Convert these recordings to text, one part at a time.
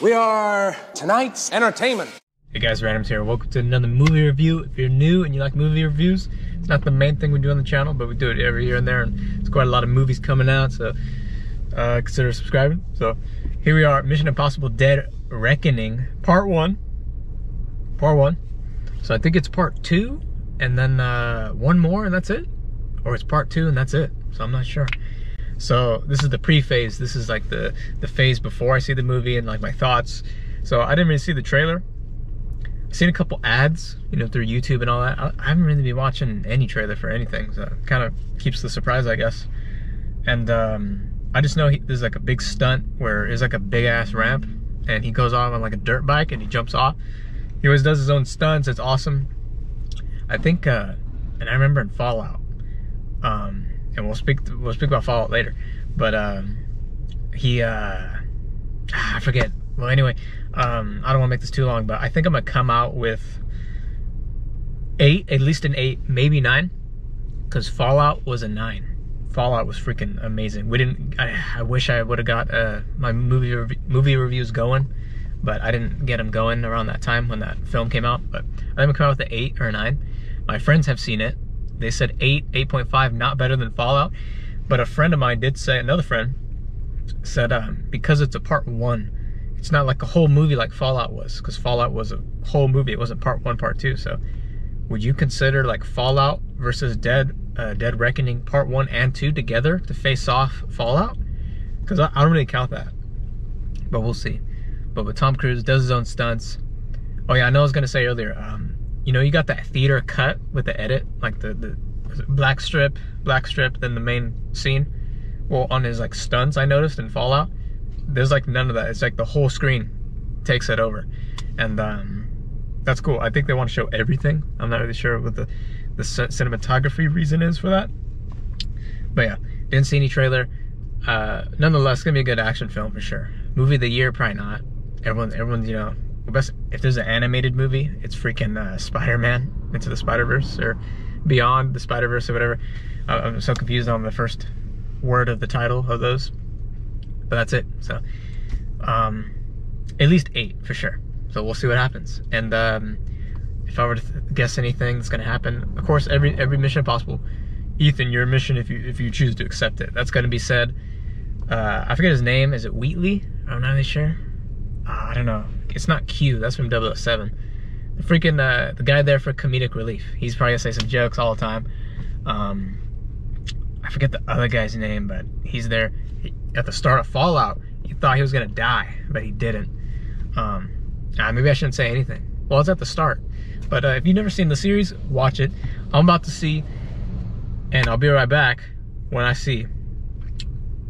We are tonight's entertainment. Hey guys, Randoms here. Welcome to another movie review. If you're new and you like movie reviews, it's not the main thing we do on the channel, but we do it every here and there, and it's quite a lot of movies coming out, so consider subscribing. So here we are, Mission Impossible: Dead Reckoning, part one. So I think it's part two, and then one more, and that's it. Or it's part two, and that's it. So I'm not sure. So this is the pre-phase. This is like the phase before I see the movie and like my thoughts. So I didn't really see the trailer. I've seen a couple ads, you know, through YouTube and all that. I haven't really been watching any trailer for anything, so it kind of keeps the surprise, I guess. And I just know there's like a big stunt where there's like a big ass ramp, and he goes off on like a dirt bike and he jumps off. He always does his own stunts. It's awesome. I think, and I remember in Fallout. And we'll speak about Fallout later, but I forget. Well, anyway, I don't want to make this too long, but I think I'm gonna come out with at least an 8, maybe 9, because Fallout was a 9. Fallout was freaking amazing. We didn't. I wish I would have got my movie reviews going, but I didn't get them going around that time when that film came out. But I'm gonna come out with an 8 or a 9. My friends have seen it. They said 8, 8.5, not better than Fallout. But a friend of mine did say, another friend said, because it's a part one, it's not like a whole movie like Fallout was, because Fallout was a whole movie. It wasn't part one, part two. So would you consider like Fallout versus Dead Reckoning part one and two together to face off Fallout? Because I don't really count that, but we'll see. But with Tom Cruise, does his own stunts. Oh yeah, I know I was gonna say earlier, you know, you got that theater cut with the edit, like the black strip, then the main scene. Well, on his like stunts, I noticed in Fallout, there's like none of that. It's like the whole screen takes it over, and that's cool. I think they want to show everything. I'm not really sure what the cinematography reason is for that, but yeah, didn't see any trailer. Nonetheless, it's gonna be a good action film for sure. Movie of the year, probably not. Everyone's, you know. Best if there's an animated movie, it's freaking Spider-Man: Into the Spider-Verse or Beyond the Spider-Verse or whatever. I'm so confused on the first word of the title of those, but that's it. So at least 8 for sure. So we'll see what happens. And if I were to guess anything that's gonna happen, of course, every Mission Impossible, Ethan, your mission, if you choose to accept it, that's gonna be said. I forget his name. Is it Wheatley? I'm not really sure. I don't know. It's not Q, that's from 007. The freaking, the guy there for comedic relief. He's probably gonna say some jokes all the time. I forget the other guy's name, but he's there. At the start of Fallout, you thought he was gonna die, but he didn't. Maybe I shouldn't say anything. Well, it's at the start. But if you've never seen the series, watch it. I'm about to see, and I'll be right back when I see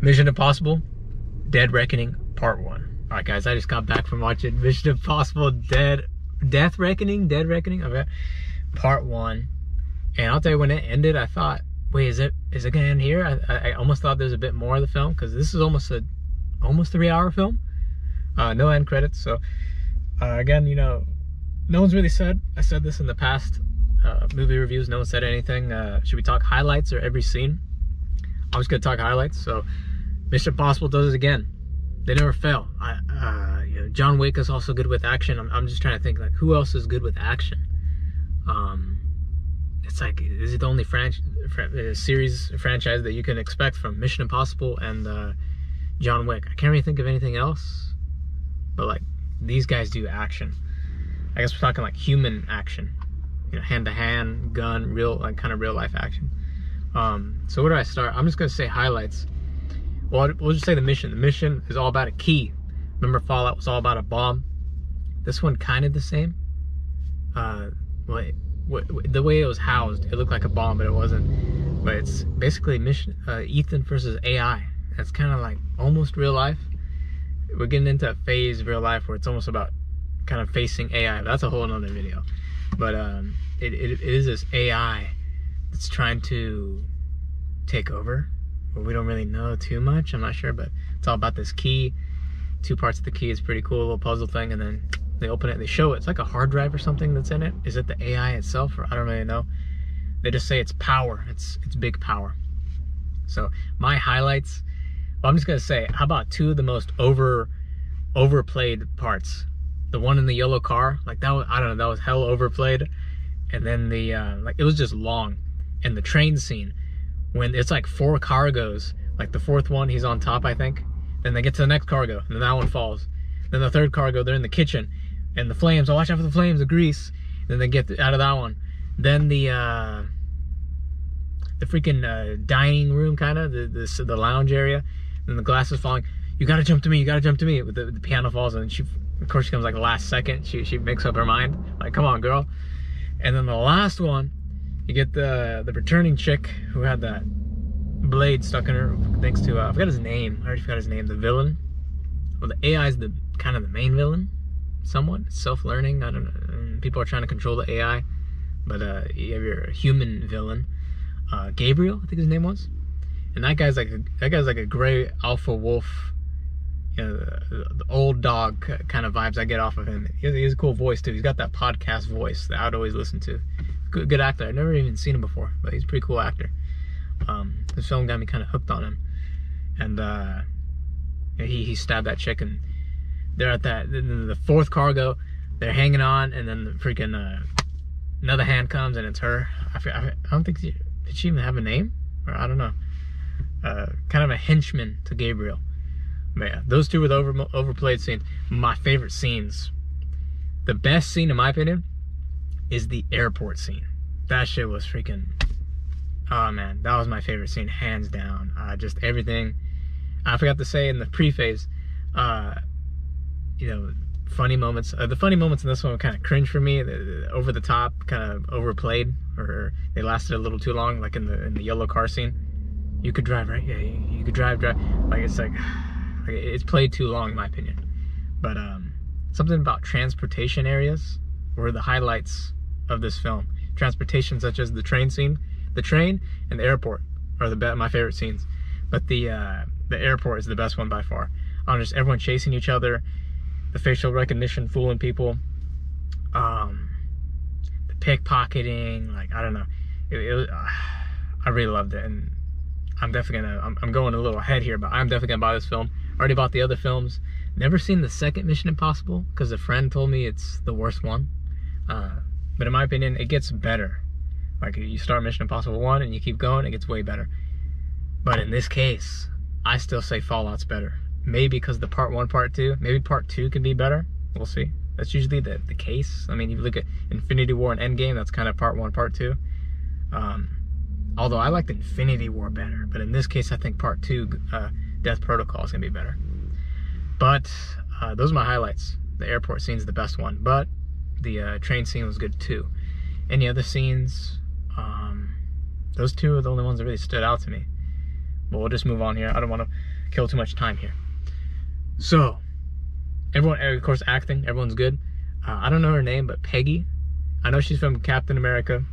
Mission Impossible: Dead Reckoning Part 1. Alright guys, I just got back from watching Mission Impossible Dead Reckoning, okay, part 1. And I'll tell you, when it ended, I thought, wait, is it gonna end here? I almost thought there's a bit more of the film, because this is almost 3-hour film. No end credits, so again, you know, no one's really said, I said this in the past movie reviews, no one said anything. Should we talk highlights or every scene? I was gonna talk highlights. So Mission Impossible does it again. They never fail. You know, John Wick is also good with action. I'm just trying to think, like, who else is good with action? It's like, is it the only franchise that you can expect from Mission Impossible and John Wick? I can't really think of anything else, but like, these guys do action. I guess we're talking like human action, you know, hand to hand, gun, real, like kind of real life action. So where do I start? I'm just gonna say highlights. Well, we'll just say the mission. The mission is all about a key. Remember, Fallout was all about a bomb. This one kind of the same. The way it was housed, it looked like a bomb, but it wasn't. But it's basically mission. Ethan versus AI. That's kind of like almost real life. We're getting into a phase of real life where it's almost about kind of facing AI. That's a whole another video. But it is this AI that's trying to take over. We don't really know too much, I'm not sure, but it's all about this key. 2 parts of the key is pretty cool, a little puzzle thing, and then they open it, they show it. It's like a hard drive or something that's in it. Is it the AI itself, or I don't really know. They just say it's power, it's big power. So my highlights, well, I'm just gonna say, how about 2 of the most over overplayed parts. The one in the yellow car, like that was, I don't know, that was hell overplayed. And then the like it was just long. And the train scene, when it's like four cargoes, like the fourth one he's on top, I think. Then they get to the next cargo, and then that one falls. Then the third cargo, they're in the kitchen, and the flames. Oh, watch out for the flames, the grease. Then they get out of that one. Then the freaking dining room, kind of the lounge area. And the glass is falling. You gotta jump to me. You gotta jump to me. The piano falls, and she, of course, she comes like the last second. She makes up her mind. Like, come on, girl. And then the last one, you get the returning chick who had that blade stuck in her, thanks to I forgot his name. I already forgot his name. The villain. Well, the AI is the kind of the main villain, somewhat. Self-learning. I don't know. People are trying to control the AI, but you have your human villain, Gabriel, I think his name was. And that guy's like a gray alpha wolf, you know, the old dog kind of vibes I get off of him. He has a cool voice too. He's got that podcast voice that I would always listen to. Good actor. I've never even seen him before, but he's a pretty cool actor. The film got me kind of hooked on him, and he stabbed that chick, and they're at that the fourth cargo. They're hanging on, and then the freaking another hand comes, and it's her. I don't think did she even have a name, or I don't know. Kind of a henchman to Gabriel. But yeah, those two were the overplayed scenes. My favorite scenes. The best scene, in my opinion, is the airport scene. That shit was freaking... Oh man, that was my favorite scene, hands down. Just everything. I forgot to say in the preface, you know, funny moments. The funny moments in this one were kind of cringe for me. They're over the top, kind of overplayed, or they lasted a little too long, like in the yellow car scene. You could drive, right? Yeah, you could drive. Like it's played too long, in my opinion. But something about transportation areas were the highlights of this film. Transportation, such as the train scene. The train and the airport are my favorite scenes, but the airport is the best one by far. On just everyone chasing each other, the facial recognition fooling people, the pickpocketing, like I don't know, I really loved it, and I'm definitely gonna. I'm going a little ahead here, but I'm definitely gonna buy this film. Already bought the other films. Never seen the second Mission Impossible because a friend told me it's the worst one, but in my opinion, it gets better. Like, you start Mission Impossible 1 and you keep going, it gets way better. But in this case, I still say Fallout's better. Maybe because the part 1, part 2, maybe part 2 can be better. We'll see. That's usually the case. I mean, you look at Infinity War and Endgame, that's kind of part 1, part 2. Although I liked Infinity War better. But in this case, I think part 2, Death Protocol, is going to be better. But those are my highlights. The airport scene's the best one. But the train scene was good too. Any other scenes... those two are the only ones that really stood out to me. But we'll just move on here. I don't want to kill too much time here. So, everyone, of course, acting. Everyone's good. I don't know her name, but Peggy. I know she's from Captain America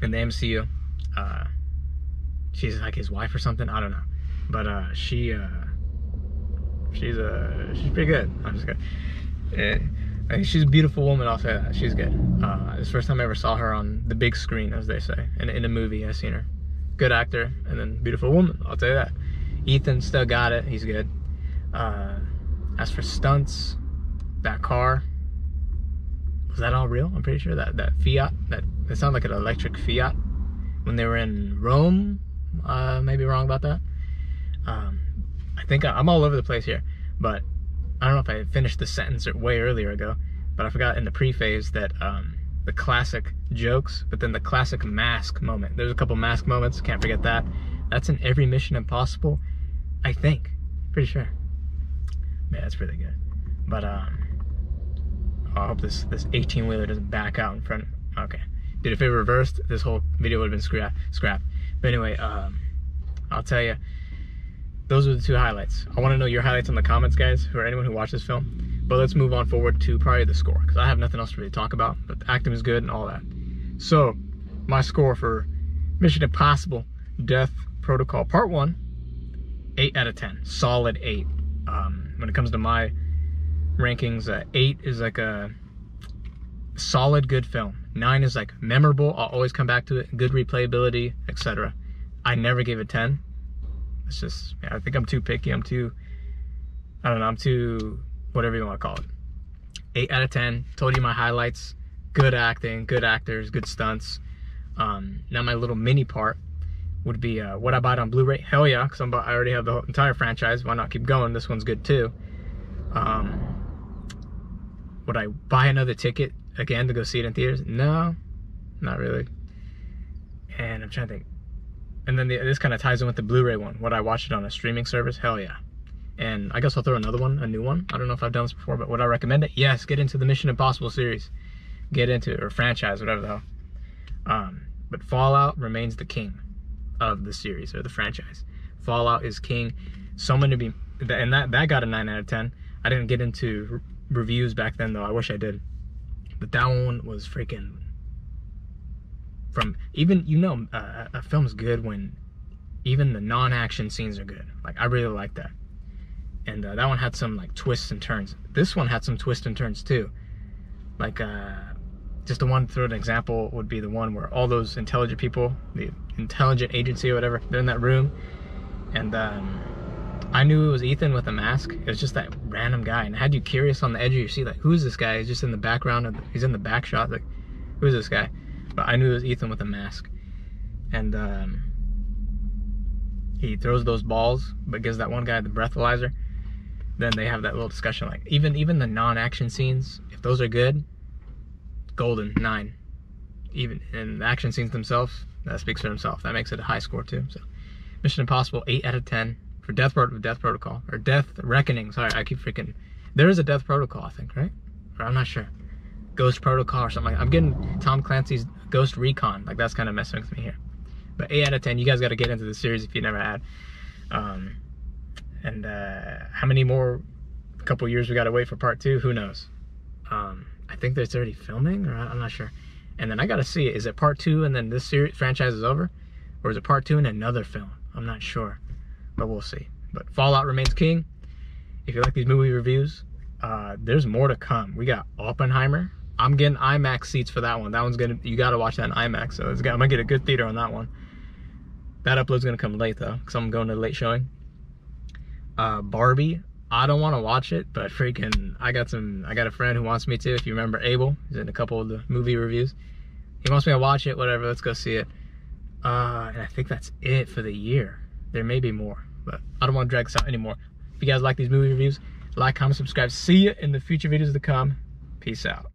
in the MCU. She's like his wife or something. I don't know. But she's pretty good. I'm just kidding. She's a beautiful woman, I'll say that. She's good. It's the first time I ever saw her on the big screen, as they say. In a movie, I've seen her. Good actor, and then beautiful woman, I'll tell you that. Ethan still got it. He's good. As for stunts, that car, was that all real? I'm pretty sure that Fiat, that sounded like an electric Fiat. When they were in Rome, maybe wrong about that. I think I'm all over the place here, but... I don't know if I finished the sentence way earlier ago, but I forgot in the preface that the classic jokes, but then the classic mask moment. There's a couple mask moments, can't forget that. That's in every Mission Impossible, I think. Pretty sure. Man, that's really good. But I hope this 18-wheeler doesn't back out in front of me. Okay. Dude, if it reversed, this whole video would have been scrapped. But anyway, I'll tell you. Those are the two highlights. I want to know your highlights in the comments, guys, or anyone who watched this film. But let's move on forward to probably the score, because I have nothing else to really talk about, but the acting is good and all that. So, my score for Mission Impossible Death Protocol Part 1, 8 out of 10. Solid 8. When it comes to my rankings, 8 is like a solid, good film. 9 is like memorable. I'll always come back to it. Good replayability, etc. I never gave it 10. It's just, yeah, I think I'm too picky. I'm too whatever you want to call it. 8 out of 10. Told you my highlights. Good acting, good actors, good stunts. Now my little mini part would be what I bought on Blu-ray. Hell yeah, because I already have the whole entire franchise. Why not keep going? This one's good too. Would I buy another ticket again to go see it in theaters? No, not really. And I'm trying to think. And then this kind of ties in with the Blu-ray one. Would I watch it on a streaming service? Hell yeah. And I guess I'll throw another one, a new one. I don't know if I've done this before, but would I recommend it? Yes, get into the Mission Impossible series. Get into it, or franchise, whatever the hell. But Fallout remains the king of the series, or the franchise. Fallout is king. And that got a 9 out of 10. I didn't get into reviews back then, though. I wish I did. But that one was freaking... a film's good when even the non-action scenes are good. Like, I really like that. And that one had some, like, twists and turns. This one had some twists and turns, too. Like, just the one, to throw an example, would be the one where all those intelligent people, the intelligent agency or whatever, they're in that room. And I knew it was Ethan with a mask. It was just that random guy. And it had you curious on the edge of your seat, like, who is this guy? He's just in the background. He's in the back shot. Like, who is this guy? But I knew it was Ethan with a mask. And he throws those balls, but gives that one guy the breathalyzer. Then they have that little discussion. Like, even the non-action scenes, if those are good, golden, 9. Even in the action scenes themselves, that speaks for himself. That makes it a high score, too. So, Mission Impossible, 8 out of 10. For Death Protocol, or Death Reckoning, sorry, I keep freaking... There is a Death Protocol, I think, right? Or I'm not sure. Ghost Protocol or something like that. I'm getting Tom Clancy's Ghost Recon. Like, that's kind of messing with me here. But 8 out of 10, you guys got to get into the series if you never had. How many more couple years we got to wait for part 2? Who knows? I think there's already filming, or I'm not sure. And then I got to see, is it part 2 and then this series franchise is over? Or is it part 2 and another film? I'm not sure. But we'll see. But Fallout remains king. If you like these movie reviews, there's more to come. We got Oppenheimer. I'm getting IMAX seats for that one. That one's gonna, you gotta watch that in IMAX. So I'm gonna get a good theater on that one. That upload's gonna come late though, because I'm going to the late showing. Barbie. I don't want to watch it, but freaking, I got a friend who wants me to. If you remember Abel, he's in a couple of the movie reviews. He wants me to watch it. Whatever. Let's go see it. And I think that's it for the year. There may be more, but I don't want to drag this out anymore. If you guys like these movie reviews, like, comment, subscribe. See you in the future videos to come. Peace out.